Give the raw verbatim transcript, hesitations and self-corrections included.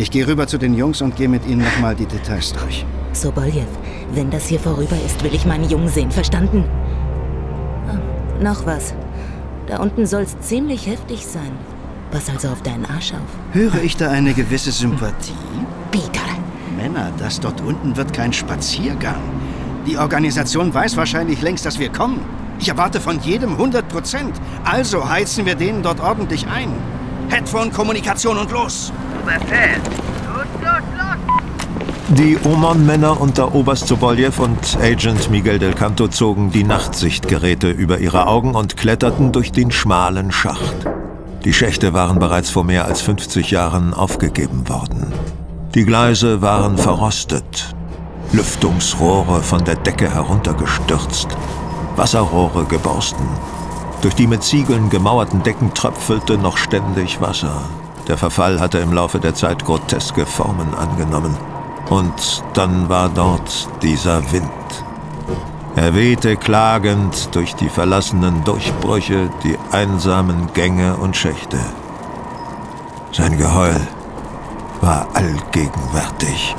Ich gehe rüber zu den Jungs und gehe mit ihnen nochmal die Details durch. Sobolev, wenn das hier vorüber ist, will ich meinen Jungen sehen, verstanden? Ah, noch was. Da unten soll's ziemlich heftig sein. Pass also auf deinen Arsch auf. Höre ich da eine gewisse Sympathie? Peter. Männer, das dort unten wird kein Spaziergang. Die Organisation weiß wahrscheinlich längst, dass wir kommen. Ich erwarte von jedem hundert Prozent. Also heizen wir denen dort ordentlich ein. Headphone, Kommunikation und los! Überfällt! Los, los, los! Die Oman-Männer unter Oberst Sobolev und Agent Miguel del Canto zogen die Nachtsichtgeräte über ihre Augen und kletterten durch den schmalen Schacht. Die Schächte waren bereits vor mehr als fünfzig Jahren aufgegeben worden. Die Gleise waren verrostet, Lüftungsrohre von der Decke heruntergestürzt, Wasserrohre geborsten. Durch die mit Ziegeln gemauerten Decken tröpfelte noch ständig Wasser. Der Verfall hatte im Laufe der Zeit groteske Formen angenommen. Und dann war dort dieser Wind. Er wehte klagend durch die verlassenen Durchbrüche, die einsamen Gänge und Schächte. Sein Geheul war allgegenwärtig.